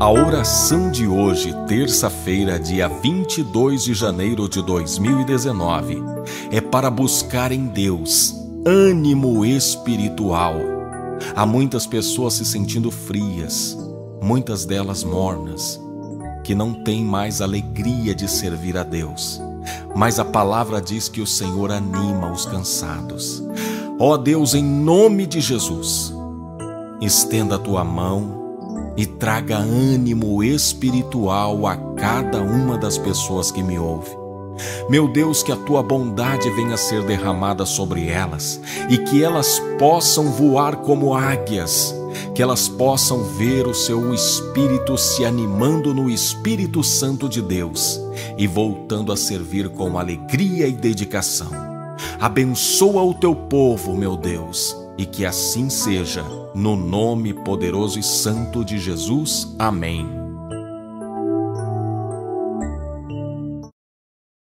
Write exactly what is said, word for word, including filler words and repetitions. A oração de hoje, terça-feira, dia vinte e dois de janeiro de dois mil e dezenove, é para buscar em Deus ânimo espiritual. Há muitas pessoas se sentindo frias, muitas delas mornas, que não têm mais alegria de servir a Deus. Mas a palavra diz que o Senhor anima os cansados. Ó Deus, em nome de Jesus, estenda a tua mão e traga ânimo espiritual a cada uma das pessoas que me ouve. Meu Deus, que a tua bondade venha a ser derramada sobre elas e que elas possam voar como águias, que elas possam ver o seu espírito se animando no Espírito Santo de Deus e voltando a servir com alegria e dedicação. Abençoa o teu povo, meu Deus, e que assim seja, no nome poderoso e santo de Jesus. Amém.